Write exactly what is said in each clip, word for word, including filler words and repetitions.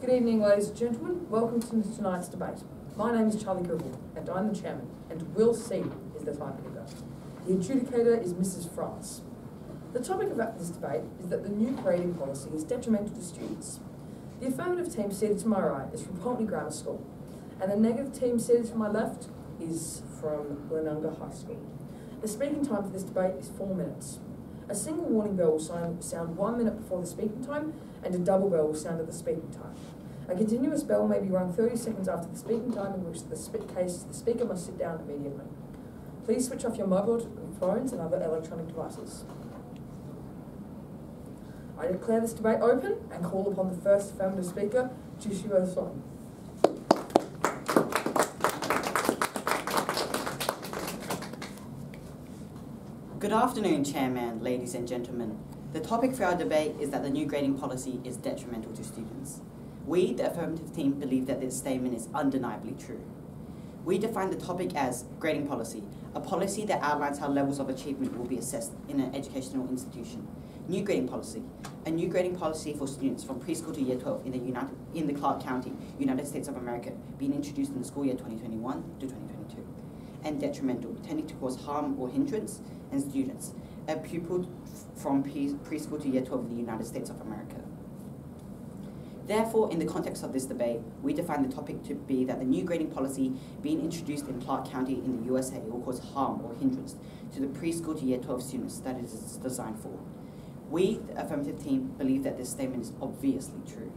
Good evening, ladies and gentlemen. Welcome to tonight's debate. My name is Charlie Gribble, and I'm the chairman, and Will C is the timekeeper. The adjudicator is Missus France. The topic of this debate is that the new grading policy is detrimental to students. The affirmative team seated to my right is from Pulteney Grammar School, and the negative team seated to my left is from Glenunga High School. The speaking time for this debate is four minutes. A single warning bell will sound one minute before the speaking time, and a double bell will sound at the speaking time. A continuous bell may be rung thirty seconds after the speaking time, in which the case the speaker must sit down immediately. Please switch off your mobile phones and other electronic devices. I declare this debate open and call upon the first affirmative speaker, Joshua Fleury. Good afternoon, Chairman, ladies and gentlemen. The topic for our debate is that the new grading policy is detrimental to students. We, the affirmative team, believe that this statement is undeniably true. We define the topic as grading policy, a policy that outlines how levels of achievement will be assessed in an educational institution. New grading policy, a new grading policy for students from preschool to year twelve in the, United, in the Clark County, United States of America, being introduced in the school year twenty twenty-one to twenty twenty-two. And detrimental, tending to cause harm or hindrance in students, a pupil from preschool to year twelve in the United States of America. Therefore, in the context of this debate, we define the topic to be that the new grading policy being introduced in Clark County in the U S A will cause harm or hindrance to the preschool to year twelve students that it is designed for. We, the affirmative team, believe that this statement is obviously true.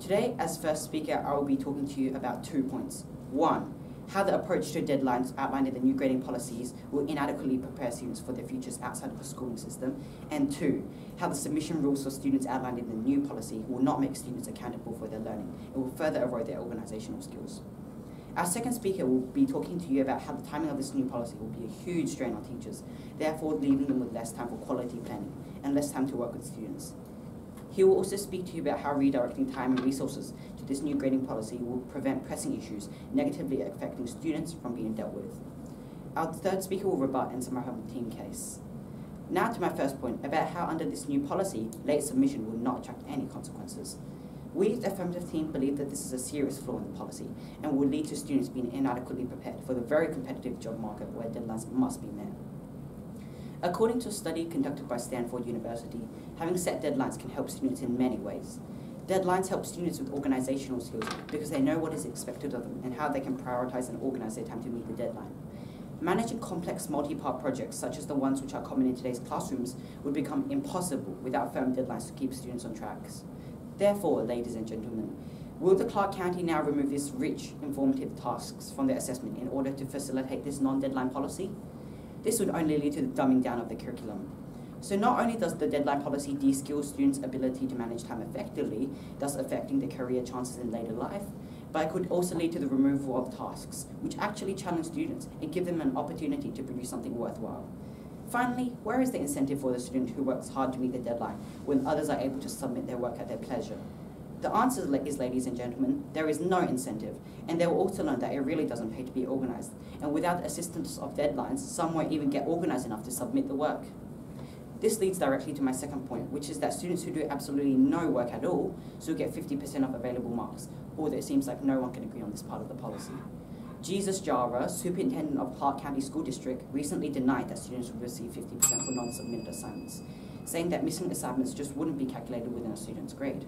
Today, as first speaker, I will be talking to you about two points. One, how the approach to deadlines outlined in the new grading policies will inadequately prepare students for their futures outside of the schooling system, and two, how the submission rules for students outlined in the new policy will not make students accountable for their learning. It will further erode their organisational skills. Our second speaker will be talking to you about how the timing of this new policy will be a huge strain on teachers, therefore leaving them with less time for quality planning and less time to work with students. He will also speak to you about how redirecting time and resources to this new grading policy will prevent pressing issues negatively affecting students from being dealt with. Our third speaker will rebut and summarize the team case. Now to my first point about how under this new policy, late submission will not attract any consequences. We, the affirmative team, believe that this is a serious flaw in the policy and will lead to students being inadequately prepared for the very competitive job market where deadlines must be met. According to a study conducted by Stanford University, having set deadlines can help students in many ways. Deadlines help students with organizational skills because they know what is expected of them and how they can prioritize and organize their time to meet the deadline. Managing complex multi-part projects, such as the ones which are common in today's classrooms, would become impossible without firm deadlines to keep students on track. Therefore, ladies and gentlemen, will the Clark County now remove these rich, informative tasks from their assessment in order to facilitate this non-deadline policy? This would only lead to the dumbing down of the curriculum. So not only does the deadline policy de-skill students' ability to manage time effectively, thus affecting their career chances in later life, but it could also lead to the removal of tasks, which actually challenge students and give them an opportunity to produce something worthwhile. Finally, where is the incentive for the student who works hard to meet the deadline when others are able to submit their work at their pleasure? The answer is, ladies and gentlemen, there is no incentive, and they will also learn that it really doesn't pay to be organised, and without the assistance of deadlines, some won't even get organised enough to submit the work. This leads directly to my second point, which is that students who do absolutely no work at all still get fifty percent of available marks, although it seems like no one can agree on this part of the policy. Jesus Jara, Superintendent of Clark County School District, recently denied that students would receive fifty percent for non-submitted assignments, saying that missing assignments just wouldn't be calculated within a student's grade.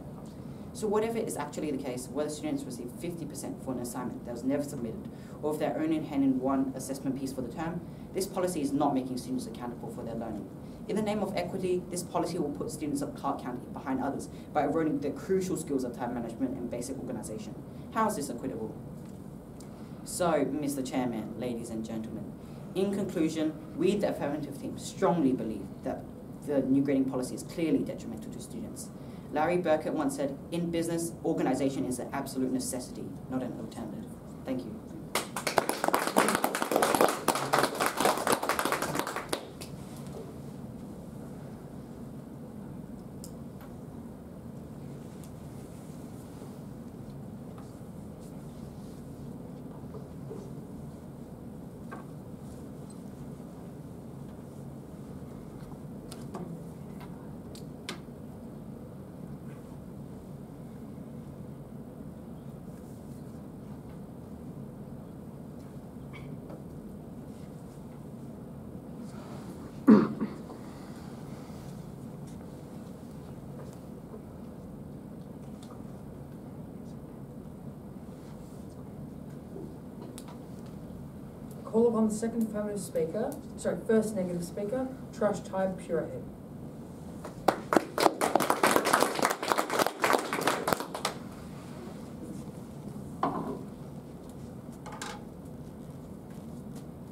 So whatever is actually the case, whether students receive fifty percent for an assignment that was never submitted, or if they're only in hand in one assessment piece for the term, this policy is not making students accountable for their learning. In the name of equity, this policy will put students of Clark County behind others by eroding the crucial skills of time management and basic organisation. How is this equitable? So, Mister Chairman, ladies and gentlemen, in conclusion, we the affirmative team strongly believe that the new grading policy is clearly detrimental to students. Larry Burkett once said, in business, organisation is an absolute necessity, not an alternative. Thank you. call upon the second affirmative speaker, sorry, first negative speaker, Trash Type Purehead.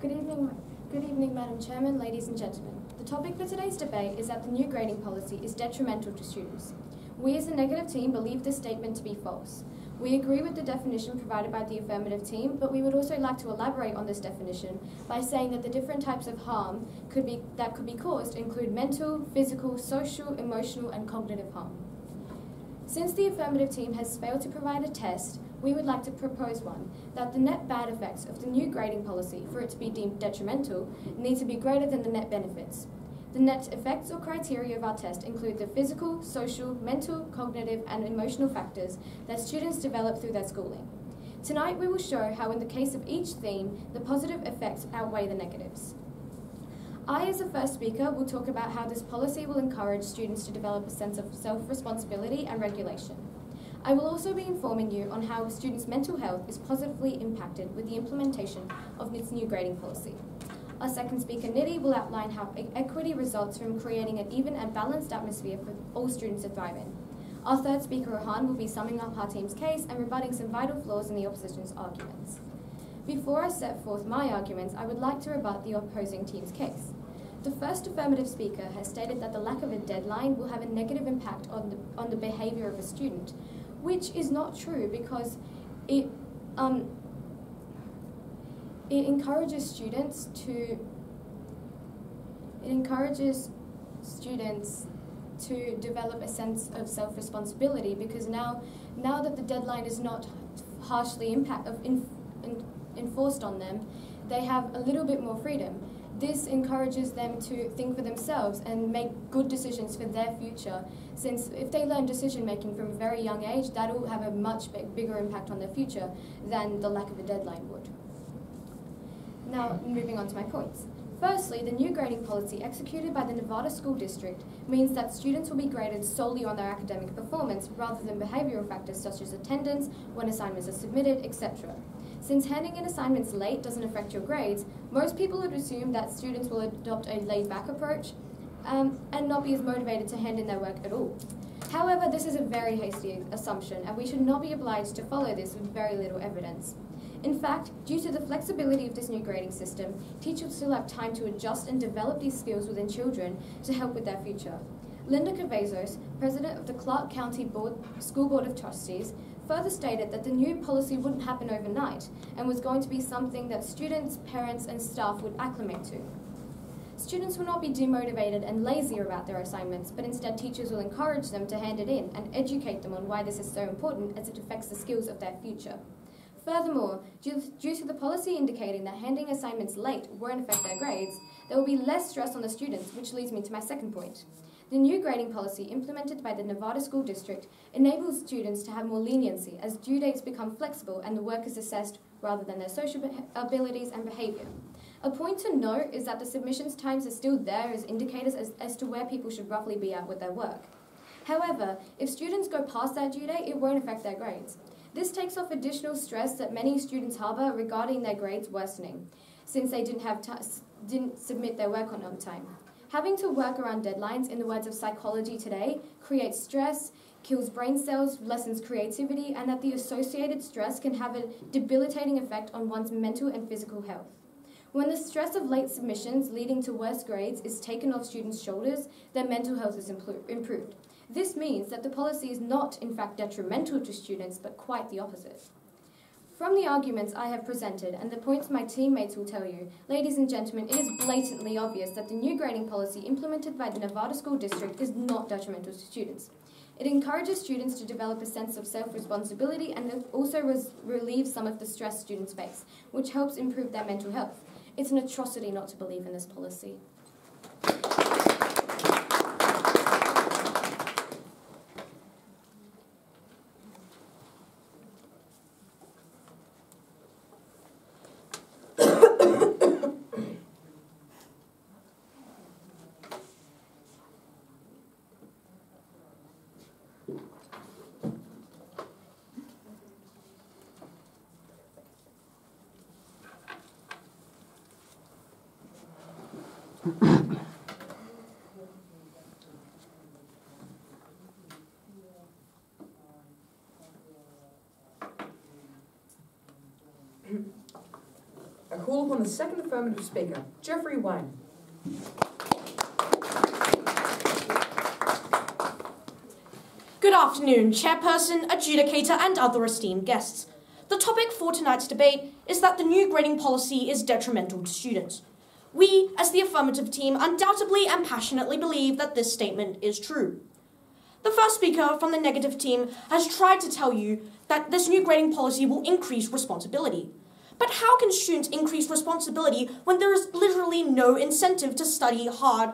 Good evening, good evening, Madam Chairman, ladies and gentlemen. The topic for today's debate is that the new grading policy is detrimental to students. We as the negative team believe this statement to be false. We agree with the definition provided by the affirmative team, but we would also like to elaborate on this definition by saying that the different types of harm could be, that could be caused include mental, physical, social, emotional, and cognitive harm. Since the affirmative team has failed to provide a test, we would like to propose one, that the net bad effects of the new grading policy, for it to be deemed detrimental, need to be greater than the net benefits. The net effects or criteria of our test include the physical, social, mental, cognitive, and emotional factors that students develop through their schooling. Tonight we will show how in the case of each theme, the positive effects outweigh the negatives. I, as the first speaker, will talk about how this policy will encourage students to develop a sense of self-responsibility and regulation. I will also be informing you on how students' mental health is positively impacted with the implementation of this new grading policy. Our second speaker, Nidhi, will outline how equity results from creating an even and balanced atmosphere for all students to thrive in. Our third speaker, Rohan, will be summing up our team's case and rebutting some vital flaws in the opposition's arguments. Before I set forth my arguments, I would like to rebut the opposing team's case. The first affirmative speaker has stated that the lack of a deadline will have a negative impact on the, on the behaviour of a student, which is not true because it... Um, It encourages students to, it encourages students to develop a sense of self-responsibility because now, now that the deadline is not harshly impact of in, in, enforced on them, they have a little bit more freedom. This encourages them to think for themselves and make good decisions for their future, since if they learn decision-making from a very young age, that will have a much big, bigger impact on their future than the lack of a deadline would. Now, moving on to my points. Firstly, the new grading policy executed by the Nevada School District means that students will be graded solely on their academic performance rather than behavioural factors such as attendance, when assignments are submitted, et cetera. Since handing in assignments late doesn't affect your grades, most people would assume that students will adopt a laid-back approach um, and not be as motivated to hand in their work at all. However, this is a very hasty assumption, and we should not be obliged to follow this with very little evidence. In fact, due to the flexibility of this new grading system, teachers still have time to adjust and develop these skills within children to help with their future. Linda Cavazos, president of the Clark County Board, School Board of Trustees, further stated that the new policy wouldn't happen overnight and was going to be something that students, parents, and staff would acclimate to. Students will not be demotivated and lazy about their assignments, but instead teachers will encourage them to hand it in and educate them on why this is so important as it affects the skills of their future. Furthermore, due to the policy indicating that handing assignments late won't affect their grades, there will be less stress on the students, which leads me to my second point. The new grading policy implemented by the Nevada School District enables students to have more leniency as due dates become flexible and the work is assessed rather than their social abilities and behaviour. A point to note is that the submissions times are still there as indicators as, as to where people should roughly be at with their work. However, if students go past that due date, it won't affect their grades. This takes off additional stress that many students harbour regarding their grades worsening, since they didn't, have didn't submit their work on time. Having to work around deadlines, in the words of Psychology Today, creates stress, kills brain cells, lessens creativity, and that the associated stress can have a debilitating effect on one's mental and physical health. When the stress of late submissions leading to worse grades is taken off students' shoulders, their mental health is improved. This means that the policy is not, in fact, detrimental to students, but quite the opposite. From the arguments I have presented and the points my teammates will tell you, ladies and gentlemen, it is blatantly obvious that the new grading policy implemented by the Nevada School District is not detrimental to students. It encourages students to develop a sense of self-responsibility and also res relieves some of the stress students face, which helps improve their mental health. It's an atrocity not to believe in this policy. I call upon the second affirmative speaker, Jeffrey Wayne. Good afternoon, Chairperson, Adjudicator and other esteemed guests. The topic for tonight's debate is that the new grading policy is detrimental to students. We, as the affirmative team, undoubtedly and passionately believe that this statement is true. The first speaker from the negative team has tried to tell you that this new grading policy will increase responsibility. But how can students increase responsibility when there is literally no incentive to study hard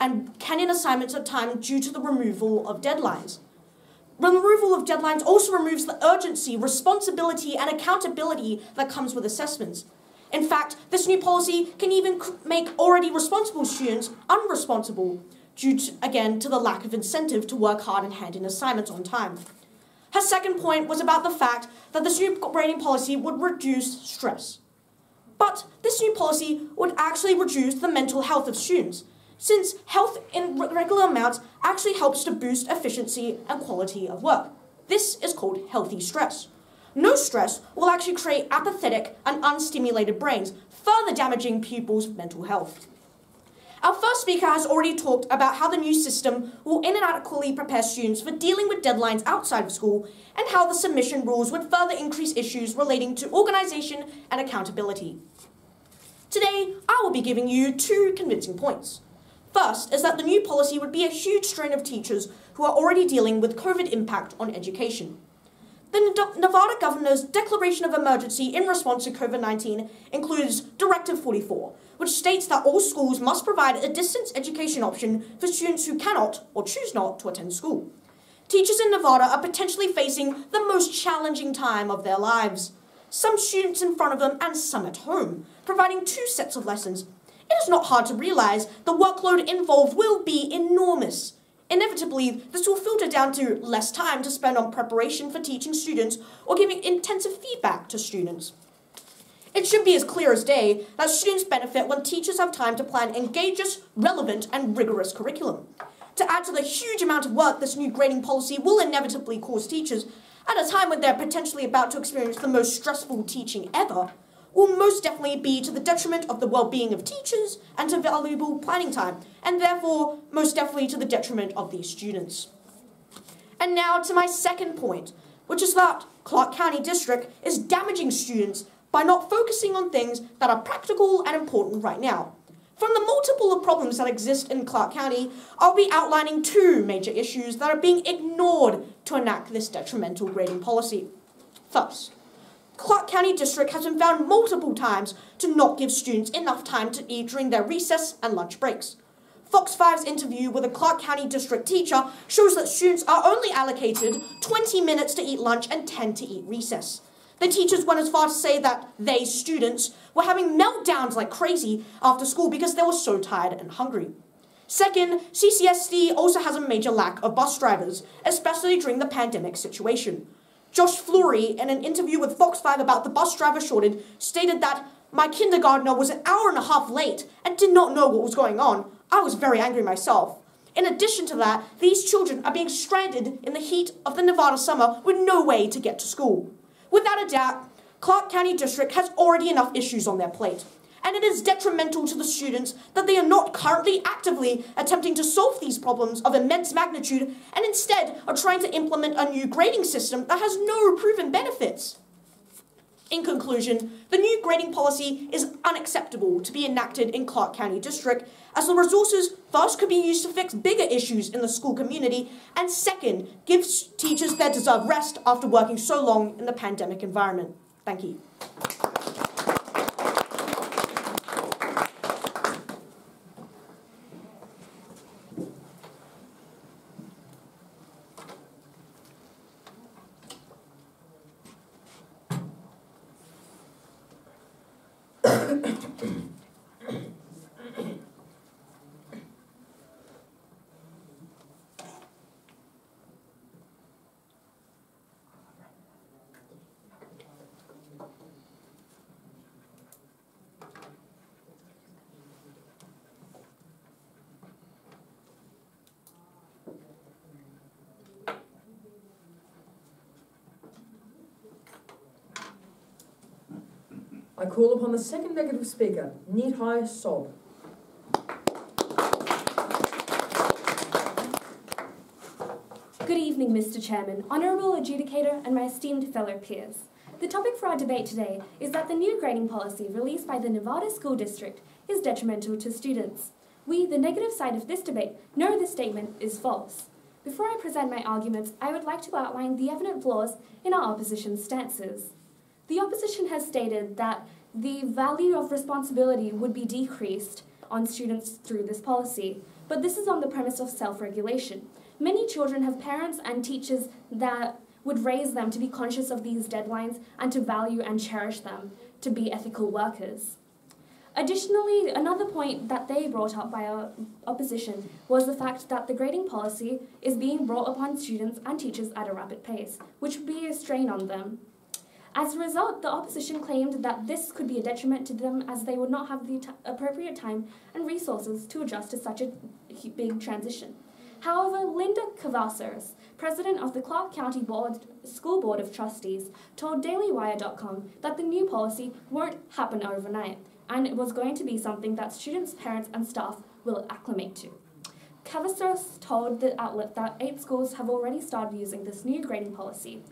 and canon assignments at time due to the removal of deadlines? Removal of deadlines also removes the urgency, responsibility, and accountability that comes with assessments. In fact, this new policy can even make already responsible students unresponsible due, to, again, to the lack of incentive to work hard and hand in assignments on time. Her second point was about the fact that this new grading policy would reduce stress. But this new policy would actually reduce the mental health of students, since health in regular amounts actually helps to boost efficiency and quality of work. This is called healthy stress. No stress will actually create apathetic and unstimulated brains, further damaging pupils' mental health. Our first speaker has already talked about how the new system will inadequately prepare students for dealing with deadlines outside of school and how the submission rules would further increase issues relating to organization and accountability. Today, I will be giving you two convincing points. First is that the new policy would be a huge strain of teachers who are already dealing with COVID impact on education. The Nevada governor's declaration of emergency in response to COVID nineteen includes Directive forty-four, which states that all schools must provide a distance education option for students who cannot or choose not to attend school. Teachers in Nevada are potentially facing the most challenging time of their lives. Some students in front of them and some at home, providing two sets of lessons. It is not hard to realize the workload involved will be enormous. Inevitably, this will filter down to less time to spend on preparation for teaching students or giving intensive feedback to students. It should be as clear as day that students benefit when teachers have time to plan engageous, relevant, and rigorous curriculum. To add to the huge amount of work this new grading policy will inevitably cause teachers, at a time when they're potentially about to experience the most stressful teaching ever, will most definitely be to the detriment of the well-being of teachers and to valuable planning time, and therefore most definitely to the detriment of these students. And now to my second point, which is that Clark County District is damaging students by not focusing on things that are practical and important right now. From the multiple of problems that exist in Clark County, I'll be outlining two major issues that are being ignored to enact this detrimental grading policy. First, Clark County District has been found multiple times to not give students enough time to eat during their recess and lunch breaks. Fox five's interview with a Clark County District teacher shows that students are only allocated twenty minutes to eat lunch and ten to eat recess. The teachers went as far to say that they, students, were having meltdowns like crazy after school because they were so tired and hungry. Second, C C S D also has a major lack of bus drivers, especially during the pandemic situation. Josh Fleury, in an interview with Fox five about the bus driver shortage, stated that, "My kindergartner was an hour and a half late and did not know what was going on. I was very angry myself." In addition to that, these children are being stranded in the heat of the Nevada summer with no way to get to school. Without a doubt, Clark County District has already enough issues on their plate, and it is detrimental to the students that they are not currently actively attempting to solve these problems of immense magnitude and instead are trying to implement a new grading system that has no proven benefits. In conclusion, the new grading policy is unacceptable to be enacted in Clark County District, as the resources first could be used to fix bigger issues in the school community, and second, give teachers their deserved rest after working so long in the pandemic environment. Thank you. I call upon the second negative speaker, Nithai Sob. Good evening, Mister Chairman, Honourable Adjudicator and my esteemed fellow peers. The topic for our debate today is that the new grading policy released by the Nevada School District is detrimental to students. We, the negative side of this debate, know this statement is false. Before I present my arguments, I would like to outline the evident flaws in our opposition's stances. The opposition has stated that the value of responsibility would be decreased on students through this policy, but this is on the premise of self-regulation. Many children have parents and teachers that would raise them to be conscious of these deadlines and to value and cherish them, to be ethical workers. Additionally, another point that they brought up by our opposition was the fact that the grading policy is being brought upon students and teachers at a rapid pace, which would be a strain on them. As a result, the opposition claimed that this could be a detriment to them as they would not have the t- appropriate time and resources to adjust to such a big transition. However, Linda Cavazos, president of the Clark County Board, School Board of Trustees, told Daily Wire dot com that the new policy won't happen overnight, and it was going to be something that students, parents, and staff will acclimate to. Cavazos told the outlet that eight schools have already started using this new grading policy,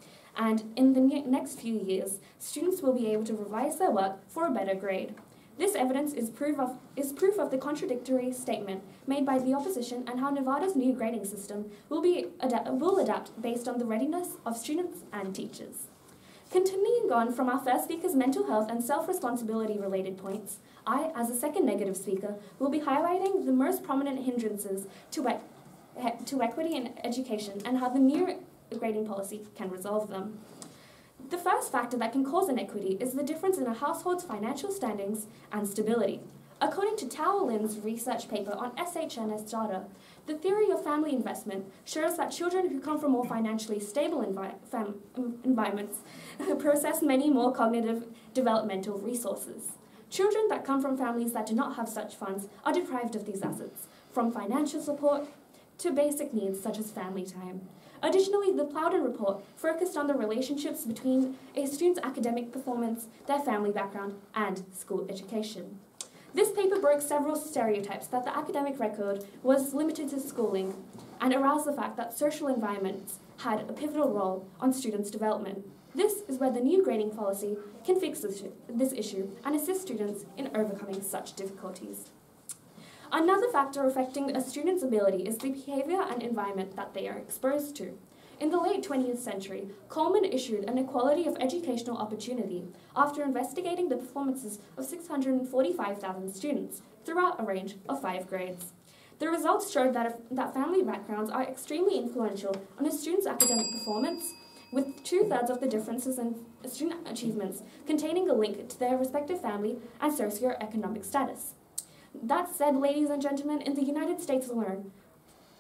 and in the ne- next few years, students will be able to revise their work for a better grade. This evidence is proof of, is proof of the contradictory statement made by the opposition and how Nevada's new grading system will, be, adap- will adapt based on the readiness of students and teachers. Continuing on from our first speaker's mental health and self-responsibility related points, I, as a second negative speaker, will be highlighting the most prominent hindrances to, e- to equity in education and how the new grading policy can resolve them. The first factor that can cause inequity is the difference in a household's financial standings and stability. According to Tao Lin's research paper on S H N S data, the theory of family investment shows that children who come from more financially stable envi- fam- environments process many more cognitive developmental resources. Children that come from families that do not have such funds are deprived of these assets, from financial support to basic needs such as family time. Additionally, the Plowden report focused on the relationships between a student's academic performance, their family background, and school education. This paper broke several stereotypes that the academic record was limited to schooling and aroused the fact that social environments had a pivotal role on students' development. This is where the new grading policy can fix this issue and assist students in overcoming such difficulties. Another factor affecting a student's ability is the behavior and environment that they are exposed to. In the late twentieth century, Coleman issued an equality of educational opportunity after investigating the performances of six hundred forty-five thousand students throughout a range of five grades. The results showed that, if, that family backgrounds are extremely influential on a student's academic performance, with two-thirds of the differences in student achievements containing a link to their respective family and socioeconomic status. That said, ladies and gentlemen, in the United States alone,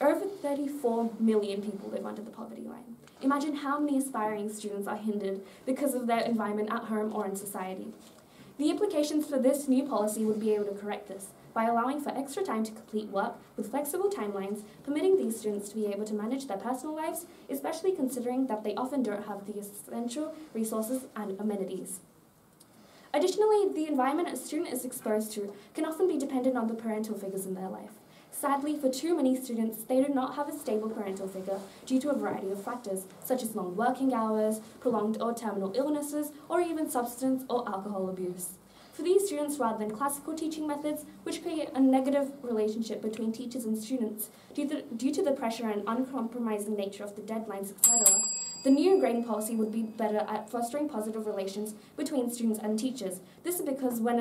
over thirty-four million people live under the poverty line. Imagine how many aspiring students are hindered because of their environment at home or in society. The implications for this new policy would be able to correct this by allowing for extra time to complete work with flexible timelines, permitting these students to be able to manage their personal lives, especially considering that they often don't have the essential resources and amenities. Additionally, the environment a student is exposed to can often be dependent on the parental figures in their life. Sadly, for too many students, they do not have a stable parental figure due to a variety of factors, such as long working hours, prolonged or terminal illnesses, or even substance or alcohol abuse. For these students, rather than classical teaching methods, which create a negative relationship between teachers and students due to, due to the pressure and uncompromising nature of the deadlines, et cetera, the new grading policy would be better at fostering positive relations between students and teachers. This is because when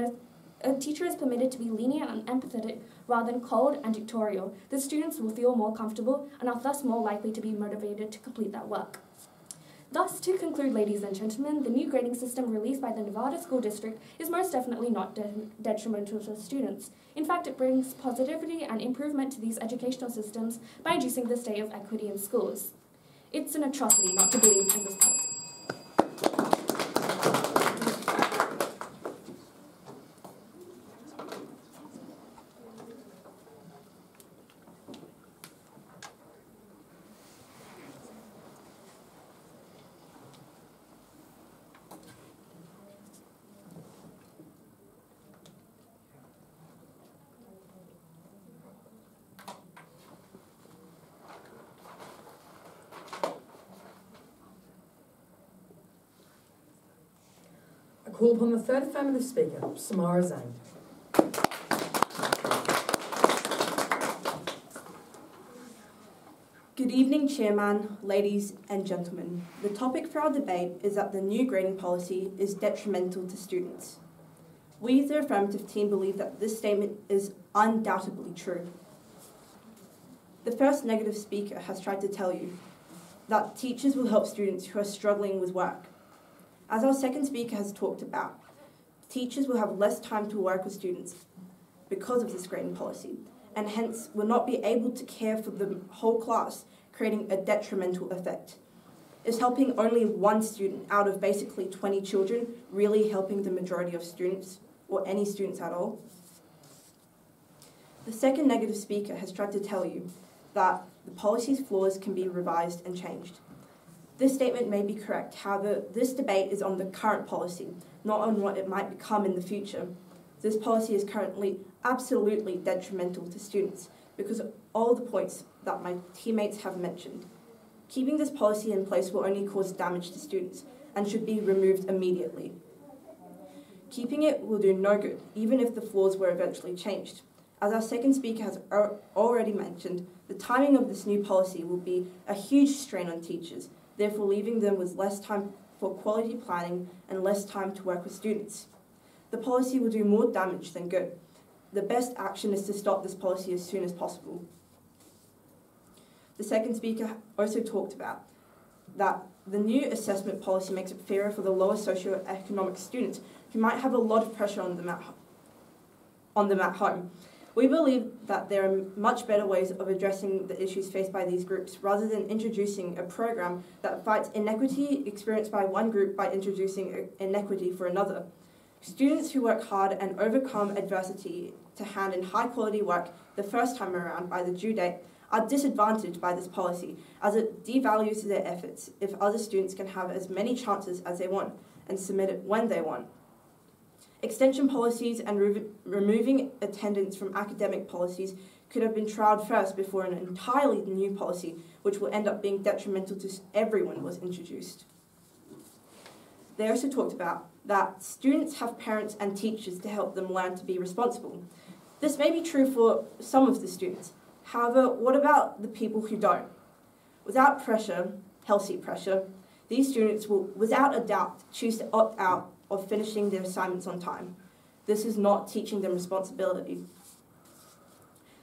a, a teacher is permitted to be lenient and empathetic rather than cold and dictatorial, the students will feel more comfortable and are thus more likely to be motivated to complete that work. Thus, to conclude, ladies and gentlemen, the new grading system released by the Nevada School District is most definitely not de- detrimental to students. In fact, it brings positivity and improvement to these educational systems by reducing the state of equity in schools. It's an atrocity not to believe in this policy. call upon the third affirmative speaker, Samara Zane. Good evening, Chairman, ladies and gentlemen. The topic for our debate is that the new grading policy is detrimental to students. We, the affirmative team, believe that this statement is undoubtedly true. The first negative speaker has tried to tell you that teachers will help students who are struggling with work. As our second speaker has talked about, teachers will have less time to work with students because of this grading policy, and hence will not be able to care for the whole class, creating a detrimental effect. Is helping only one student out of basically twenty children really helping the majority of students, or any students at all? The second negative speaker has tried to tell you that the policy's flaws can be revised and changed. This statement may be correct, however, this debate is on the current policy, not on what it might become in the future. This policy is currently absolutely detrimental to students because of all the points that my teammates have mentioned. Keeping this policy in place will only cause damage to students and should be removed immediately. Keeping it will do no good, even if the flaws were eventually changed. As our second speaker has already mentioned, the timing of this new policy will be a huge strain on teachers, therefore leaving them with less time for quality planning and less time to work with students. The policy will do more damage than good. The best action is to stop this policy as soon as possible. The second speaker also talked about that the new assessment policy makes it fairer for the lower socioeconomic students who might have a lot of pressure on them at, on them at home. We believe that there are much better ways of addressing the issues faced by these groups rather than introducing a program that fights inequity experienced by one group by introducing inequity for another. Students who work hard and overcome adversity to hand in high quality work the first time around by the due date are disadvantaged by this policy, as it devalues their efforts if other students can have as many chances as they want and submit it when they want. Extension policies and re removing attendance from academic policies could have been trialled first before an entirely new policy, which will end up being detrimental to everyone, was introduced. They also talked about that students have parents and teachers to help them learn to be responsible. This may be true for some of the students. However, what about the people who don't? Without pressure, healthy pressure, these students will, without a doubt, choose to opt out of finishing their assignments on time. This is not teaching them responsibility.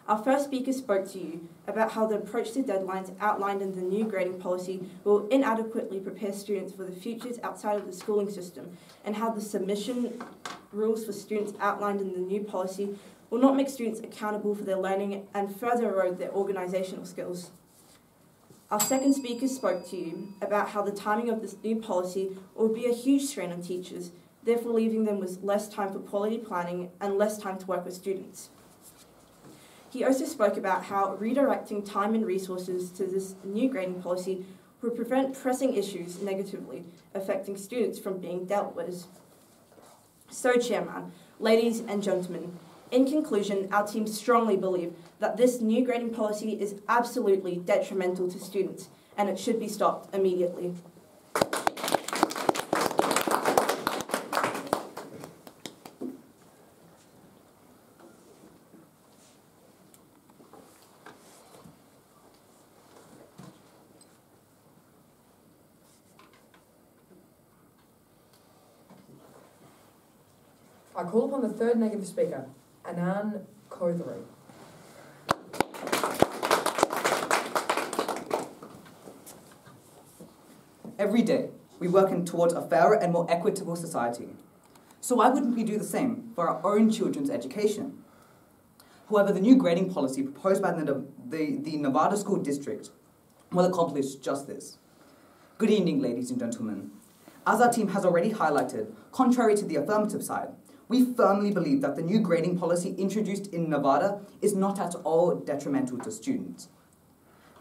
Our first speaker spoke to you about how the approach to deadlines outlined in the new grading policy will inadequately prepare students for the futures outside of the schooling system, and how the submission rules for students outlined in the new policy will not make students accountable for their learning and further erode their organisational skills. Our second speaker spoke to you about how the timing of this new policy will be a huge strain on teachers, therefore leaving them with less time for quality planning and less time to work with students. He also spoke about how redirecting time and resources to this new grading policy would prevent pressing issues negatively affecting students from being dealt with. So, Chairman, ladies and gentlemen, in conclusion, our team strongly believe that this new grading policy is absolutely detrimental to students, and it should be stopped immediately. I call upon the third negative speaker, Anand Kothari. Every day, we work in towards a fairer and more equitable society. So why wouldn't we do the same for our own children's education? However, the new grading policy proposed by the, the, the Nevada School District will accomplish just this. Good evening, ladies and gentlemen. As our team has already highlighted, contrary to the affirmative side, we firmly believe that the new grading policy introduced in Nevada is not at all detrimental to students,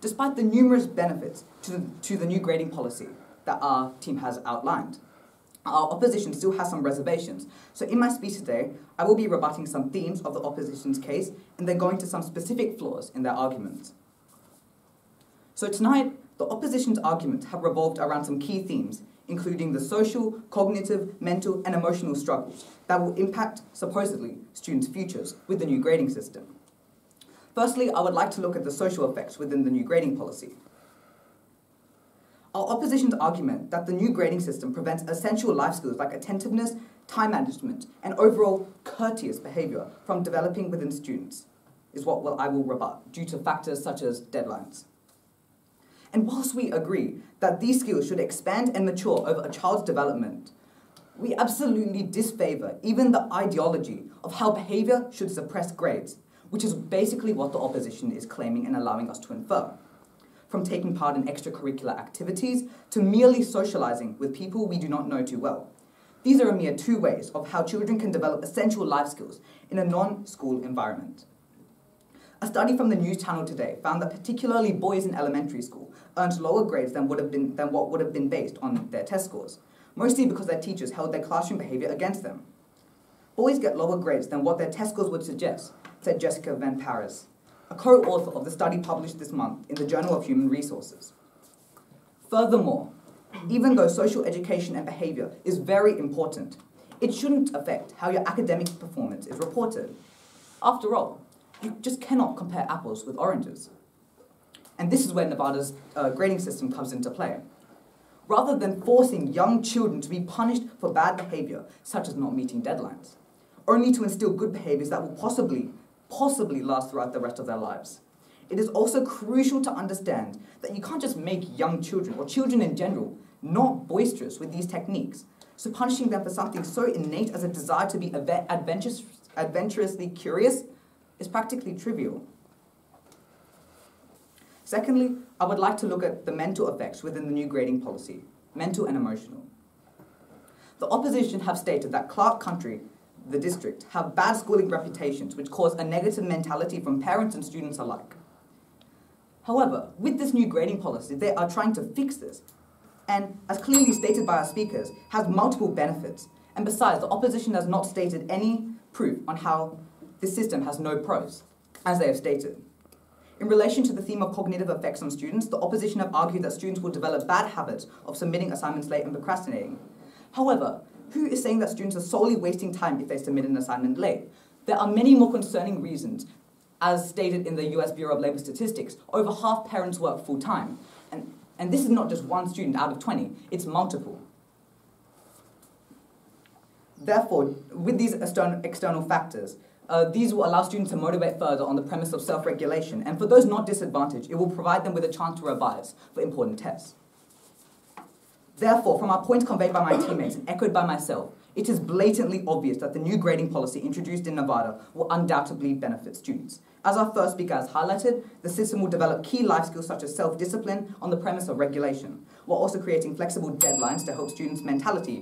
despite the numerous benefits to the, to the new grading policy that our team has outlined. Our opposition still has some reservations, so in my speech today, I will be rebutting some themes of the opposition's case and then going to some specific flaws in their arguments. So tonight, the opposition's arguments have revolved around some key themes including the social, cognitive, mental, and emotional struggles that will impact, supposedly, students' futures with the new grading system. Firstly, I would like to look at the social effects within the new grading policy. Our opposition's argument that the new grading system prevents essential life skills like attentiveness, time management, and overall courteous behaviour from developing within students is what I will rebut due to factors such as deadlines. And whilst we agree that these skills should expand and mature over a child's development, we absolutely disfavour even the ideology of how behaviour should suppress grades, which is basically what the opposition is claiming and allowing us to infer. From taking part in extracurricular activities to merely socialising with people we do not know too well. These are a mere two ways of how children can develop essential life skills in a non-school environment. A study from the News Channel Today found that particularly boys in elementary school earned lower grades than, would have been, than what would have been based on their test scores, mostly because their teachers held their classroom behaviour against them. Boys get lower grades than what their test scores would suggest, said Jessica Van Paris, a co-author of the study published this month in the Journal of Human Resources. Furthermore, even though social education and behaviour is very important, it shouldn't affect how your academic performance is reported. After all, you just cannot compare apples with oranges. And this is where Nevada's uh, grading system comes into play. Rather than forcing young children to be punished for bad behaviour, such as not meeting deadlines, only to instill good behaviours that will possibly, possibly last throughout the rest of their lives. It is also crucial to understand that you can't just make young children, or children in general, not boisterous with these techniques, so punishing them for something so innate as a desire to be adventurous, adventurously curious is practically trivial. Secondly, I would like to look at the mental effects within the new grading policy, mental and emotional. The opposition have stated that Clark County, the district, have bad schooling reputations which cause a negative mentality from parents and students alike. However, with this new grading policy, they are trying to fix this, and as clearly stated by our speakers, has multiple benefits. And besides, the opposition has not stated any proof on how this system has no pros, as they have stated. In relation to the theme of cognitive effects on students, the opposition have argued that students will develop bad habits of submitting assignments late and procrastinating. However, who is saying that students are solely wasting time if they submit an assignment late? There are many more concerning reasons, as stated in the U S Bureau of Labor Statistics. Over half parents work full-time, and, and this is not just one student out of twenty, it's multiple. Therefore, with these external factors, Uh, these will allow students to motivate further on the premise of self-regulation, and for those not disadvantaged, it will provide them with a chance to revise for important tests. Therefore, from our points conveyed by my teammates and echoed by myself, it is blatantly obvious that the new grading policy introduced in Nevada will undoubtedly benefit students. As our first speaker has highlighted, the system will develop key life skills such as self-discipline on the premise of regulation, while also creating flexible deadlines to help students' mentality.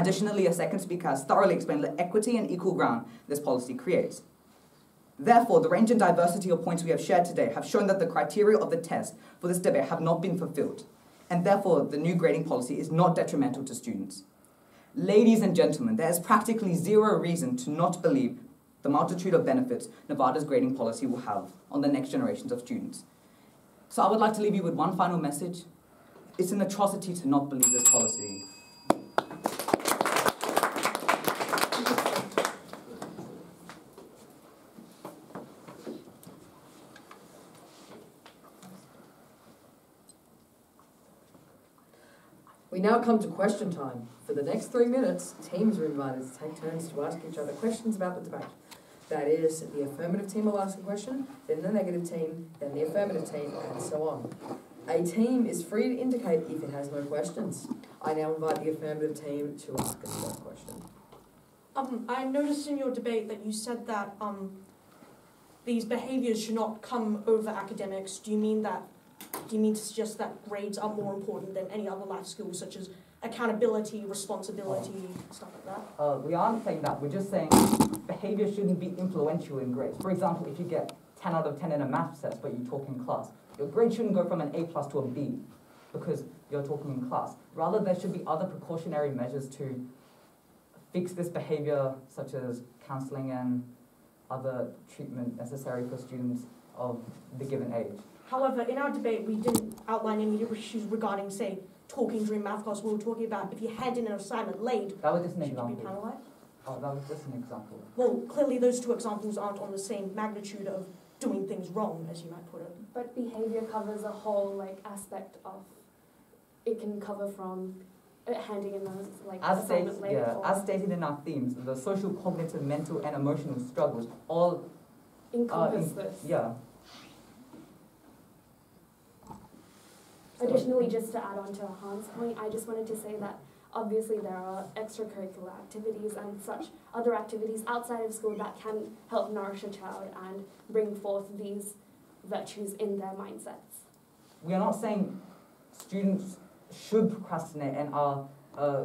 Additionally, a second speaker has thoroughly explained the equity and equal ground this policy creates. Therefore, the range and diversity of points we have shared today have shown that the criteria of the test for this debate have not been fulfilled, and therefore the new grading policy is not detrimental to students. Ladies and gentlemen, there is practically zero reason to not believe the multitude of benefits Nevada's grading policy will have on the next generations of students. So I would like to leave you with one final message. It's an atrocity to not believe this policy. We now come to question time. For the next three minutes, teams are invited to take turns to ask each other questions about the debate. That is, the affirmative team will ask a question, then the negative team, then the affirmative team, and so on. A team is free to indicate if it has no questions. I now invite the affirmative team to ask us that question. Um, I noticed in your debate that you said that um, these behaviours should not come over academics. Do you mean that? Do you mean to suggest that grades are more important than any other life skills, such as accountability, responsibility, stuff like that? Uh, we aren't saying that. We're just saying behaviour shouldn't be influential in grades. For example, if you get ten out of ten in a maths test, but you talk in class, your grade shouldn't go from an A plus to a B because you're talking in class. Rather, there should be other precautionary measures to fix this behaviour, such as counselling and other treatment necessary for students of the given age. However, in our debate, we didn't outline any issues regarding, say, talking during math class. We were talking about if you hand in an assignment late, that was just an example. Should you be penalized? Oh, that was just an example. Well, clearly those two examples aren't on the same magnitude of doing things wrong, as you might put it. But behavior covers a whole like aspect of. It can cover from handing in those like as assignment late. Yeah, as stated in our themes, the social, cognitive, mental, and emotional struggles all encompass uh, in, this. Yeah. So additionally, just to add on to Han's point, I just wanted to say that obviously there are extracurricular activities and such other activities outside of school that can help nourish a child and bring forth these virtues in their mindsets. We are not saying students should procrastinate and are, uh,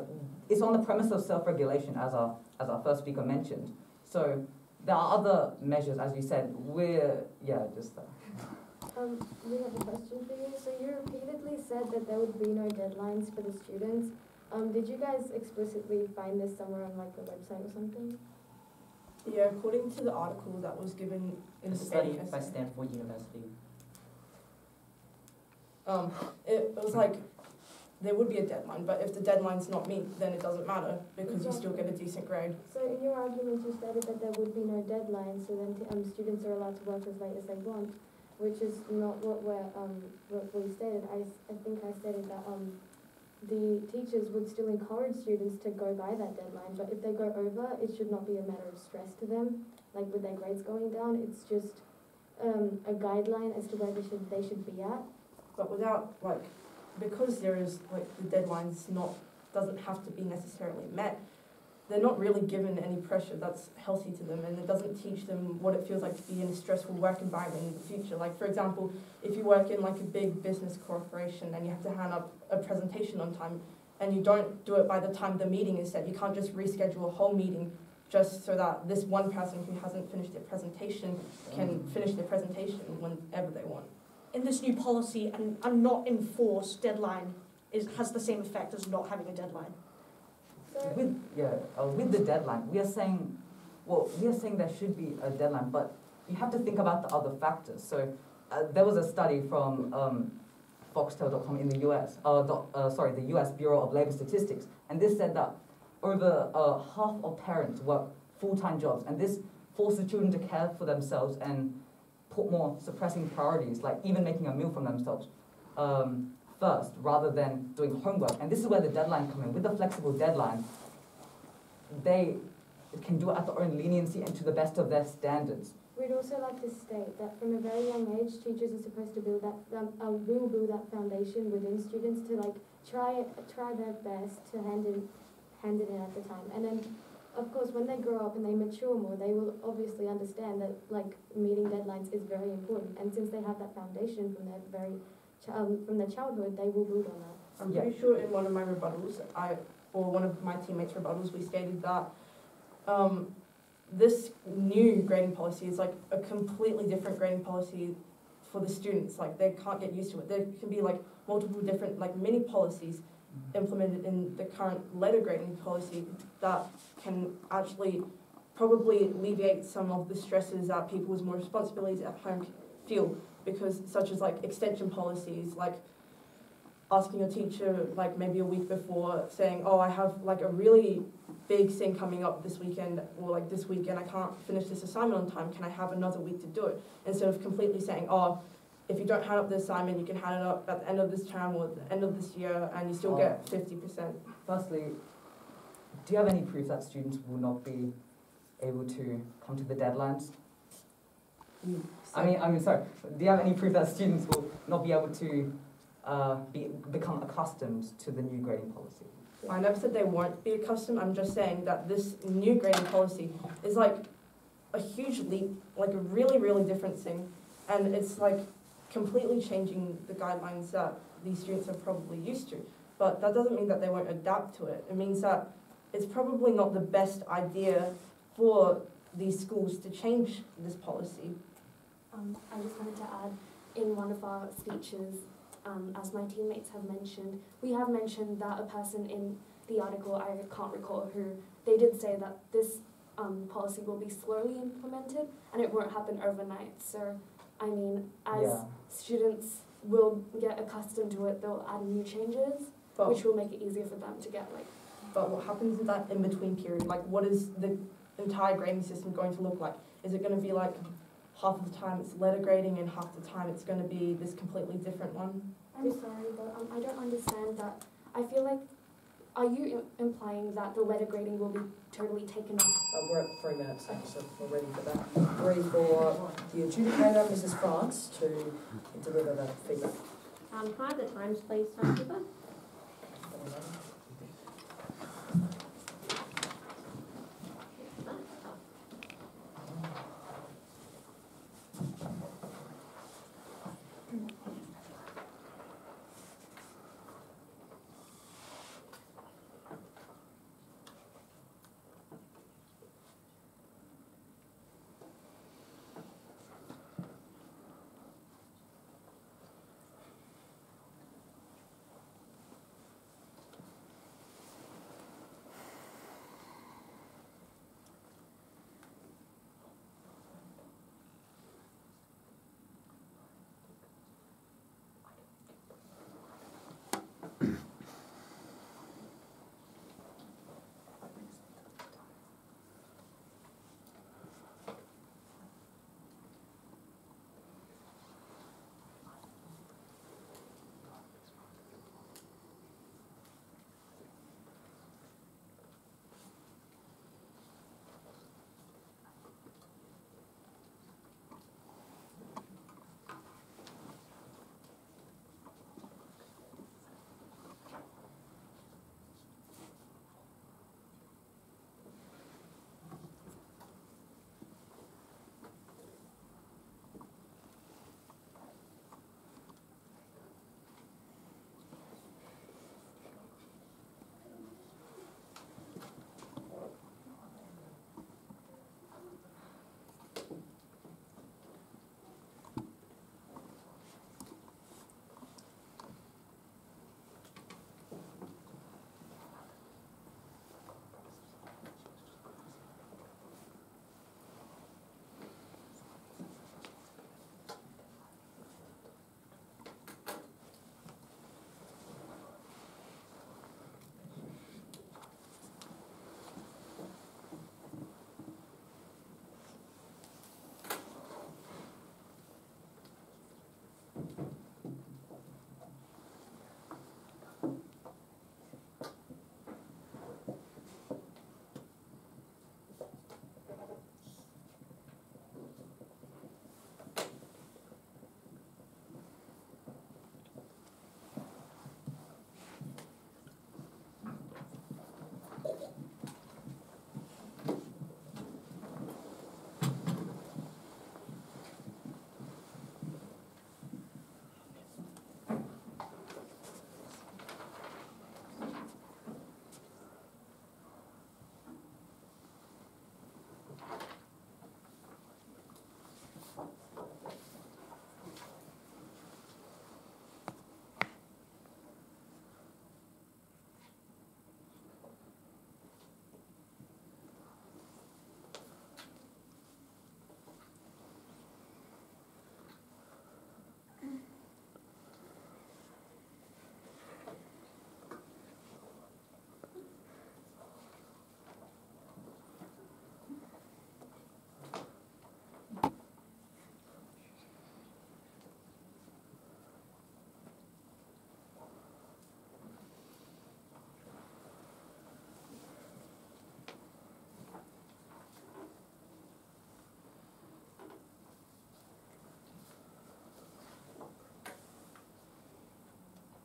it's on the premise of self-regulation, as our, as our first speaker mentioned. So there are other measures, as you said, we're, yeah, just that. Um, we have a question for you. So you repeatedly said that there would be no deadlines for the students. Um, did you guys explicitly find this somewhere on like the website or something? Yeah, according to the article that was given in a study by Stanford University. Um, it, it was like there would be a deadline, but if the deadline's not met, then it doesn't matter because exactly. You still get a decent grade. So in your arguments, you stated that there would be no deadline, so then um, students are allowed to work as late as they want. Which is not what we um what we stated. I, I think I stated that um the teachers would still encourage students to go by that deadline, but if they go over, it should not be a matter of stress to them, like with their grades going down. It's just um, a guideline as to where they should they should be at. But without like, because there is like the deadline's not doesn't have to be necessarily met. They're not really given any pressure that's healthy to them, and it doesn't teach them what it feels like to be in a stressful work environment in the future. Like, for example, if you work in like a big business corporation and you have to hand up a presentation on time and you don't do it by the time the meeting is set, you can't just reschedule a whole meeting just so that this one person who hasn't finished their presentation can finish their presentation whenever they want. In this new policy, an, a not enforced deadline is, has the same effect as not having a deadline. With yeah, uh, with the deadline, we are saying, well, we are saying there should be a deadline, but you have to think about the other factors. So uh, there was a study from um, Foxtel dot com in the U S, uh, the, uh, sorry, the U S Bureau of Labor Statistics, and this said that over uh, half of parents work full-time jobs, and this forces children to care for themselves and put more suppressing priorities, like even making a meal for themselves. Um, first, rather than doing homework. And this is where the deadline comes in. With the flexible deadline, they can do it at their own leniency and to the best of their standards. We'd also like to state that from a very young age, teachers are supposed to build that, um, uh, will build that foundation within students to like try try their best to hand, in, hand it in at the time. And then, of course, when they grow up and they mature more, they will obviously understand that like meeting deadlines is very important. And since they have that foundation from their very Um, from their childhood, they will build on that. I'm yeah. pretty sure in one of my rebuttals, I or one of my teammates' rebuttals, we stated that um, this new grading policy is like a completely different grading policy for the students. Like they can't get used to it. There can be like multiple different like mini policies implemented in the current letter grading policy that can actually probably alleviate some of the stresses that people with more responsibilities at home feel. Because such as like extension policies, like asking your teacher like maybe a week before saying, oh, I have like a really big thing coming up this weekend or like this weekend, I can't finish this assignment on time, can I have another week to do it? Instead of completely saying, oh, if you don't hand up the assignment, you can hand it up at the end of this term or at the end of this year and you still oh. get fifty percent. Firstly, do you have any proof that students will not be able to come to the deadlines? Mm. I mean, I mean, sorry, do you have any proof that students will not be able to uh, be, become accustomed to the new grading policy? I never said they won't be accustomed, I'm just saying that this new grading policy is like a huge leap, like a really, really different thing, and it's like completely changing the guidelines that these students are probably used to, but that doesn't mean that they won't adapt to it. It means that it's probably not the best idea for these schools to change this policy. Um, I just wanted to add, in one of our speeches, um, as my teammates have mentioned, we have mentioned that a person in the article, I can't recall who, they did say that this um, policy will be slowly implemented and it won't happen overnight. So I mean, as yeah. students will get accustomed to it, they'll add new changes, but, which will make it easier for them to get, like... But what happens in that in-between period? Like, what is the entire grading system going to look like? Is it going to be, like, half of the time it's letter grading and half the time it's going to be this completely different one? I'm sorry, but um, I don't understand that. I feel like... Are you im implying that the letter grading will be totally taken off? Uh, we're at three minutes now, so we're ready for that. We're ready for the adjudicator, Missus France, to deliver that feedback. Um, can I have the times, please, timekeeper?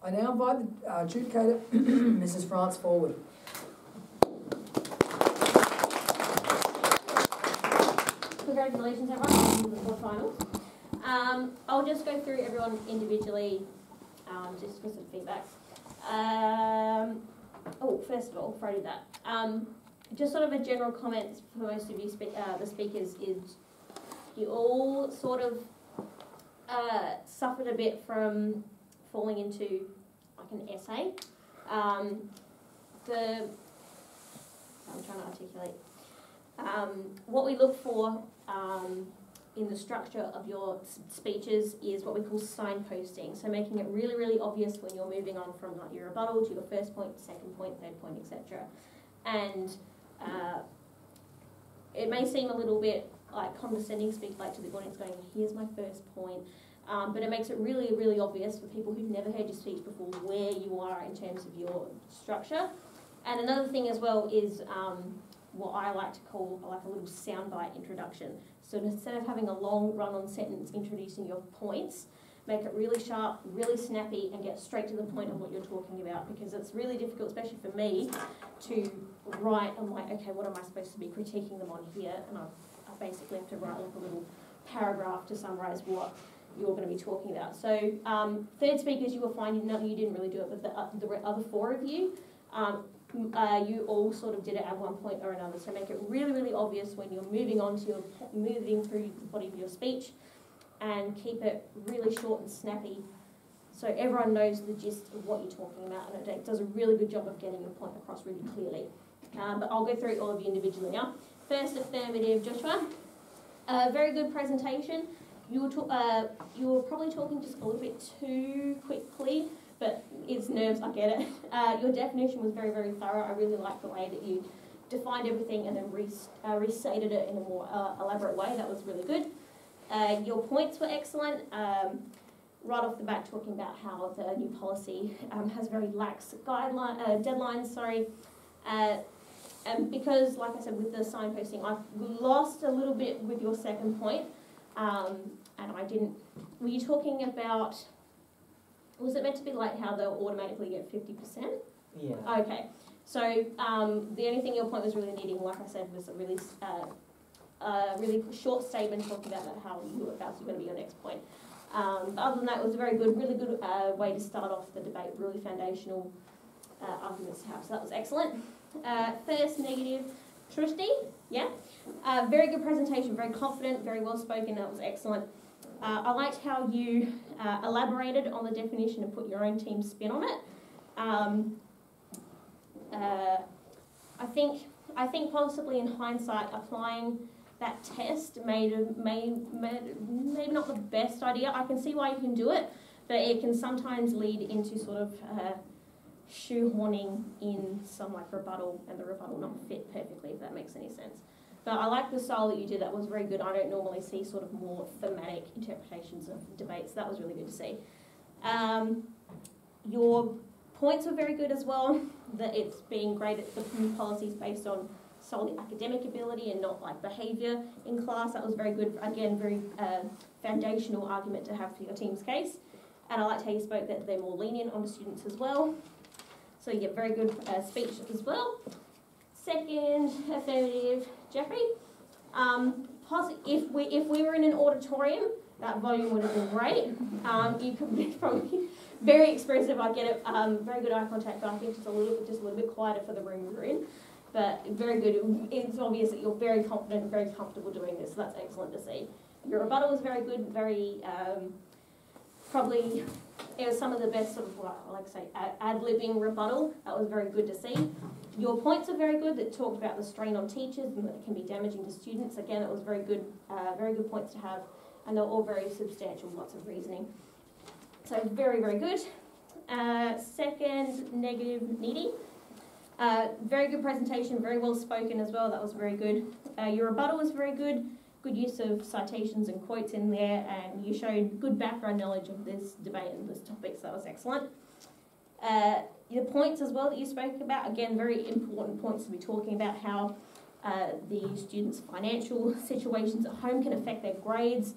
I now invite the uh, adjudicator, Missus France, forward. Congratulations, everyone, on the quarterfinals. Um, I'll just go through everyone individually, um, just for some feedback. Um, oh, first of all, before I do that, um, just sort of a general comment for most of you, spe uh, the speakers, is you all sort of uh, suffered a bit from falling into like an essay. Um, the I'm trying to articulate um, what we look for um, in the structure of your speeches is what we call signposting. So making it really, really obvious when you're moving on from like your rebuttal to your first point, second point, third point, et cetera. And uh, it may seem a little bit like condescending, speak like to the audience, going, "Here's my first point," um, but it makes it really, really obvious for people who've never heard your speech before where you are in terms of your structure. And another thing as well is um, what I like to call like a little soundbite introduction. So instead of having a long run-on sentence introducing your points, make it really sharp, really snappy, and get straight to the point of what you're talking about, because it's really difficult, especially for me, to write. I'm like, okay, what am I supposed to be critiquing them on here? And I, I basically have to write like a little paragraph to summarise what you're going to be talking about. So um, third speakers, you will find, you, know, you didn't really do it, but the, uh, the other four of you, um, Uh, you all sort of did it at one point or another, so make it really, really obvious when you're moving on to your moving through the body of your speech, and keep it really short and snappy, so everyone knows the gist of what you're talking about, and it does a really good job of getting your point across really clearly. Um, but I'll go through all of you individually now. First, affirmative, Joshua. A very good presentation. You were uh, you were probably talking just a little bit too quickly. But it's nerves, I get it. Uh, your definition was very, very thorough. I really liked the way that you defined everything and then re uh, restated it in a more uh, elaborate way. That was really good. Uh, your points were excellent. Um, right off the bat, talking about how the new policy um, has very lax guideline, uh, deadlines, sorry. Uh, and because, like I said, with the signposting, I lost a little bit with your second point. Um, and I didn't... Were you talking about... Was it meant to be like how they'll automatically get fifty percent? Yeah. Okay. So um, the only thing your point was really needing, like I said, was a really, uh, a really short statement talking about that, how you were about to be your next point. Um, but other than that, it was a very good, really good uh, way to start off the debate, really foundational uh, arguments to have. So that was excellent. Uh, first negative, Trishti. Yeah. Uh, very good presentation, very confident, very well spoken. That was excellent. Uh, I liked how you uh, elaborated on the definition and put your own team spin on it. Um, uh, I think I think possibly in hindsight, applying that test made, made, made maybe not the best idea. I can see why you can do it, but it can sometimes lead into sort of uh, shoehorning in some like rebuttal, and the rebuttal not fit perfectly, if that makes any sense. But I like the style that you did. That was very good. I don't normally see sort of more thematic interpretations of debates. That was really good to see. Um, your points were very good as well, that it's being great at the new policies based on solely academic ability and not like behaviour in class. That was very good. Again, very uh, foundational argument to have for your team's case. And I liked how you spoke that they're more lenient on the students as well. So you get very good uh, speech as well. Second, affirmative, Jeffrey. Um, if we if we were in an auditorium, that volume would have been great. Um, you could be probably very expressive. I get it. Um, very good eye contact, but I think just a little bit just a little bit quieter for the room you're in. But very good. It's obvious that you're very confident and very comfortable doing this. So that's excellent to see. Your rebuttal was very good. Very um, probably it was some of the best sort of well, like I say ad libbing rebuttal. That was very good to see. Your points are very good that talked about the strain on teachers and that it can be damaging to students. Again, it was very good, uh, very good points to have, and they're all very substantial, lots of reasoning. So very, very good. Uh, second, negative, Needy. Uh, very good presentation, very well spoken as well. That was very good. Uh, your rebuttal was very good. Good use of citations and quotes in there, and you showed good background knowledge of this debate and this topic, so that was excellent. Uh, The points as well that you spoke about, again, very important points to be talking about how uh, the students' financial situations at home can affect their grades,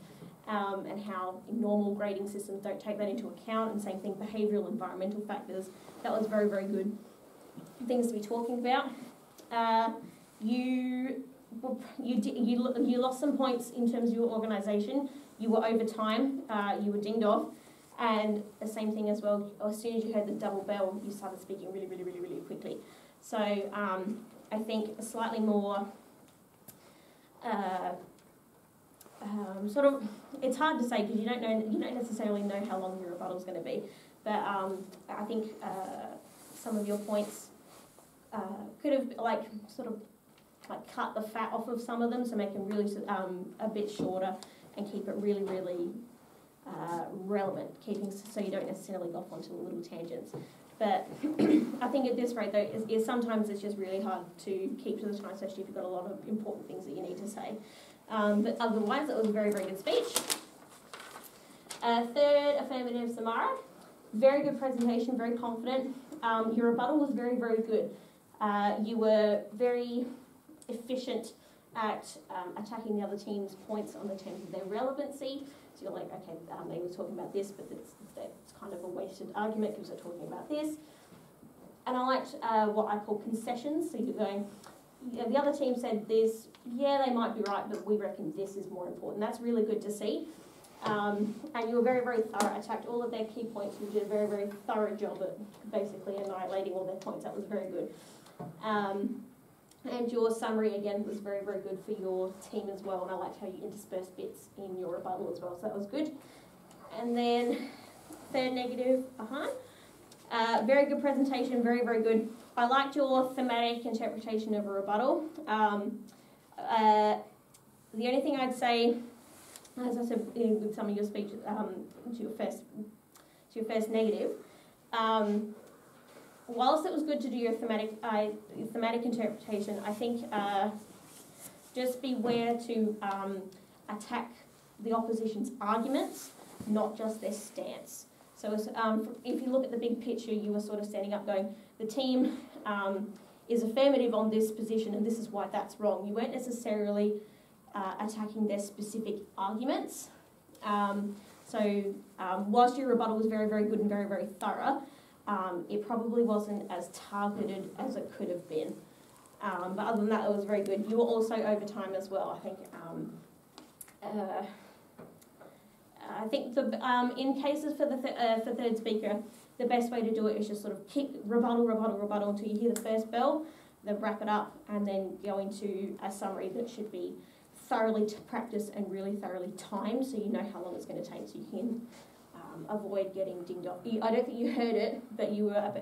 um, and how normal grading systems don't take that into account, and same thing, behavioural, environmental factors. That was very, very good things to be talking about. Uh, you, you, you, you lost some points in terms of your organisation. You were over time, uh, you were dinged off. And the same thing as well, as soon as you heard the double bell, you started speaking really, really, really, really quickly. So um, I think a slightly more uh, um, sort of, it's hard to say because you don't know, you don't necessarily know how long your rebuttal is going to be. But um, I think uh, some of your points uh, could have like sort of like cut the fat off of some of them, so make them really um, a bit shorter. and keep it really, really uh, relevant, keeping so you don't necessarily go off onto little tangents. But I think at this rate, though, is, is sometimes it's just really hard to keep to the time, especially if you've got a lot of important things that you need to say. Um, but otherwise, it was a very, very good speech. Uh, third, affirmative Samara. Very good presentation, very confident. Um, your rebuttal was very, very good. Uh, you were very efficient at um, attacking the other team's points on the terms of their relevancy. So you're like, okay, um, they were talking about this, but it's, it's kind of a wasted argument because they're talking about this. And I liked uh, what I call concessions. So you're going, yeah, the other team said this, yeah, they might be right, but we reckon this is more important. That's really good to see. Um, and you were very, very thorough, attacked all of their key points. You did a very, very thorough job at basically annihilating all their points. That was very good. Um, and your summary, again, was very, very good for your team as well. And I liked how you interspersed bits in your rebuttal as well, so that was good. And then third negative, uh-huh. Uh, very good presentation, very, very good. I liked your thematic interpretation of a rebuttal. Um, uh, the only thing I'd say, as I said with some of your speeches, um, to your first, to your first negative, um, whilst it was good to do your thematic, uh, thematic interpretation, I think uh, just beware to um, attack the opposition's arguments, not just their stance. So um, if you look at the big picture, you were sort of standing up going, the team um, is affirmative on this position and this is why that's wrong. You weren't necessarily uh, attacking their specific arguments. Um, so um, whilst your rebuttal was very, very good and very, very thorough, um, it probably wasn't as targeted as it could have been. Um, but other than that, it was very good. You were also over time as well, I think. Um, uh, I think the, um, in cases for the th uh, for third speaker, the best way to do it is just sort of kick, rebuttal, rebuttal, rebuttal until you hear the first bell, then wrap it up, and then go into a summary that should be thoroughly practiced and really thoroughly timed so you know how long it's going to take so you can um, avoid getting dinged off. You, I don't think you heard it, but you were uh,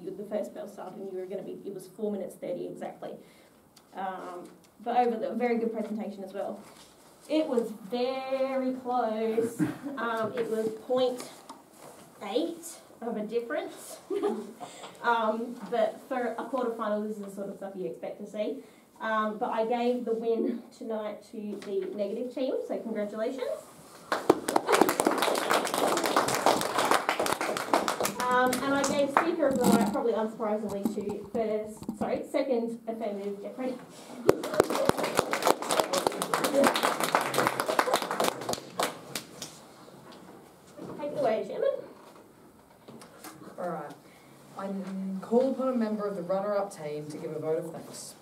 you, the first bell started and you were going to be, it was four minutes thirty exactly. Um, but over the very good presentation as well. It was very close. Um, it was zero point eight of a difference. um, but for a quarterfinal, this is the sort of stuff you expect to see. Um, but I gave the win tonight to the negative team, so congratulations. um, and I gave speaker of the night, probably unsurprisingly, to first, sorry, second affirmative Jeffrey. Call upon a member of the runner-up team to give a vote of thanks.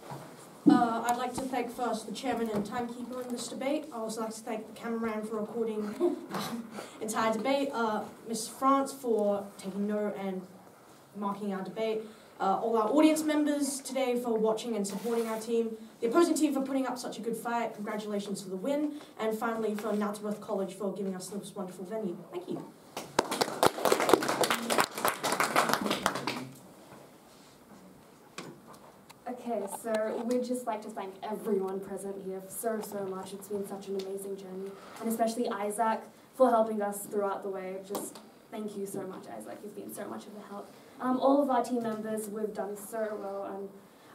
Uh, I'd like to thank first the chairman and timekeeper in this debate. I'd also like to thank the cameraman for recording the entire debate, uh, Miss France for taking note and marking our debate, uh, all our audience members today for watching and supporting our team, the opposing team for putting up such a good fight, congratulations for the win, and finally for Nazareth College for giving us this wonderful venue. Thank you. Okay, so we'd just like to thank everyone present here so, so much. It's been such an amazing journey, and especially Isaac for helping us throughout the way. Just thank you so much, Isaac. You've been so much of a help. Um, all of our team members, we've done so well, and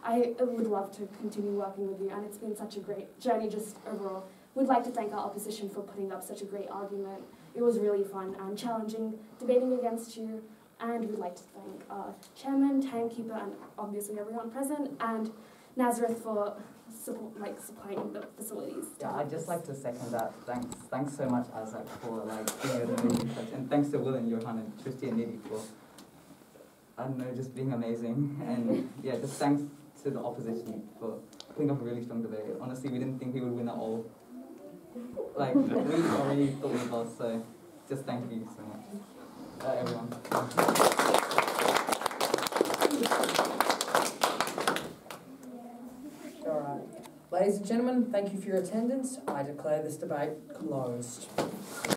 I would love to continue working with you, and it's been such a great journey just overall. We'd like to thank our opposition for putting up such a great argument. It was really fun and challenging debating against you. And we'd like to thank our chairman, timekeeper, and obviously everyone present, and Nazareth for support, like supplying the facilities. Yeah, I'd just like to second that. Thanks, thanks so much, Isaac, for like being amazing, and thanks to Will and Johan and Tristy and Nidhi for, I don't know, just being amazing, and yeah, just thanks to the opposition for putting up a really strong debate. Honestly, we didn't think we would win at all. Like, we already thought we lost, so just thank you so much. Uh, everyone. All right. Ladies and gentlemen, thank you for your attendance. I declare this debate closed.